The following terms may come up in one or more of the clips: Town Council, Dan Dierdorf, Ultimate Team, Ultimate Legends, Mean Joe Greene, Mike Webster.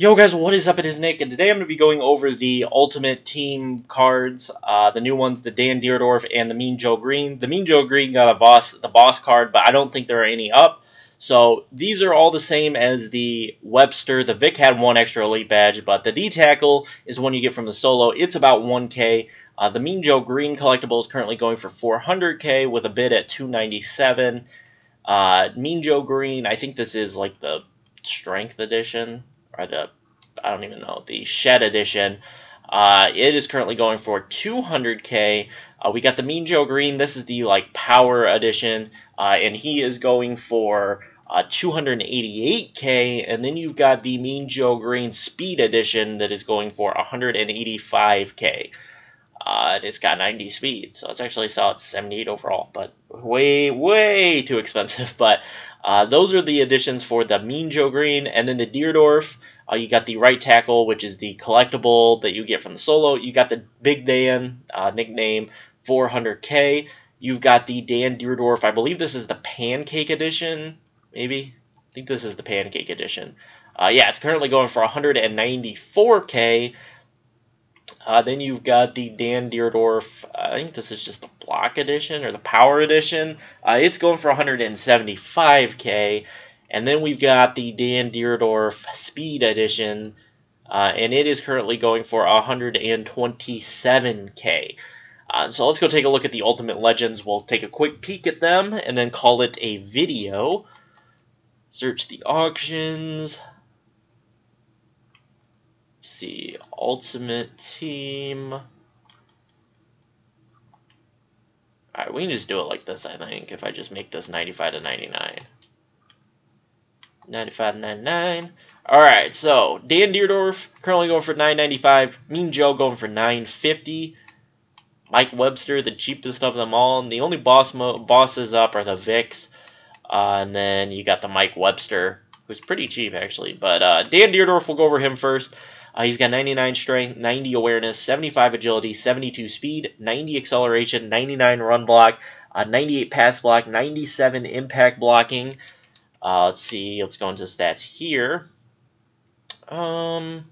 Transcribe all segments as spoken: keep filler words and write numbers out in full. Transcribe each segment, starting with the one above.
Yo guys, what is up? It is Nick, and today I'm going to be going over the Ultimate Team cards, uh, the new ones, the Dan Dierdorf and the Mean Joe Greene. The Mean Joe Greene got a boss, the boss card, but I don't think there are any up. So these are all the same as the Webster. The Vic had one extra elite badge, but the D-Tackle is one you get from the solo. It's about one K. Uh, the Mean Joe Greene collectible is currently going for four hundred K with a bid at two ninety-seven. Uh, Mean Joe Greene, I think this is like the Strength Edition. Or the, I don't even know, the Shed Edition. Uh, it is currently going for two hundred K. Uh, we got the Mean Joe Greene. This is the, like, Power Edition. Uh, and he is going for uh, two hundred eighty-eight K. And then you've got the Mean Joe Greene Speed Edition that is going for one hundred eighty-five K. Uh, and it's got ninety speed, so it's actually solid seventy-eight overall, but way, way too expensive. But uh, those are the additions for the Mean Joe Greene. And then the Dierdorf, uh, you got the Right Tackle, which is the collectible that you get from the solo. You got the Big Dan uh, nickname, four hundred K. You've got the Dan Dierdorf, I believe this is the Pancake Edition, maybe? I think this is the Pancake Edition. Uh, yeah, it's currently going for one hundred ninety-four K. Uh, then you've got the Dan Dierdorf, uh, I think this is just the Block Edition or the Power Edition. Uh, it's going for one hundred seventy-five K. And then we've got the Dan Dierdorf Speed Edition, uh, and it is currently going for one hundred twenty-seven K. Uh, so let's go take a look at the Ultimate Legends. We'll take a quick peek at them and then call it a video. Search the auctions. Let's see, Ultimate Team. Alright, we can just do it like this, I think, if I just make this ninety-five to ninety-nine. ninety-five to ninety-nine. Alright, so Dan Dierdorf currently going for nine ninety-five. Mean Joe going for nine fifty. Mike Webster, the cheapest of them all. And the only boss mo bosses up are the Vicks. Uh, and then you got the Mike Webster, who's pretty cheap, actually. But uh, Dan Dierdorf, will go over him first. Uh, he's got ninety-nine strength, ninety awareness, seventy-five agility, seventy-two speed, ninety acceleration, ninety-nine run block, uh, ninety-eight pass block, ninety-seven impact blocking. Uh, let's see. Let's go into stats here. Um,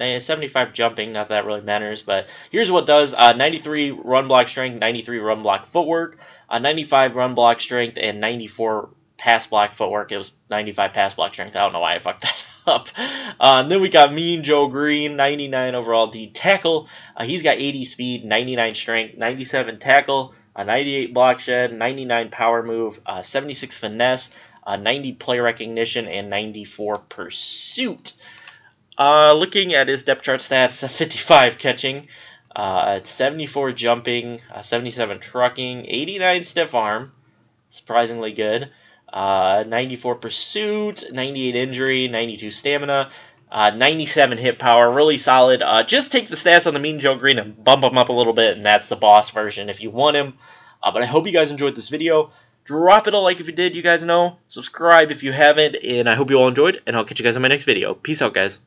seventy-five jumping. Not that, that really matters, but here's what it does. Uh, ninety-three run block strength, ninety-three run block footwork, uh, ninety-five run block strength, and ninety-four pass block footwork. It was ninety-five pass block strength. I don't know why I fucked that up. Uh, and then we got Mean Joe Greene, ninety-nine overall D-Tackle. Uh, he's got eighty speed, ninety-nine strength, ninety-seven tackle, uh, ninety-eight block shed, ninety-nine power move, uh, seventy-six finesse, uh, ninety play recognition, and ninety-four pursuit. Uh, looking at his depth chart stats, fifty-five catching, uh, seventy-four jumping, uh, seventy-seven trucking, eighty-nine stiff arm, surprisingly good. Uh, ninety-four pursuit, ninety-eight injury, ninety-two stamina, uh, ninety-seven hit power, really solid. Uh, just take the stats on the Mean Joe Greene and bump them up a little bit, and that's the boss version if you want him. Uh, but I hope you guys enjoyed this video. Drop it a like if you did, you guys know. Subscribe if you haven't, and I hope you all enjoyed, and I'll catch you guys in my next video. Peace out, guys.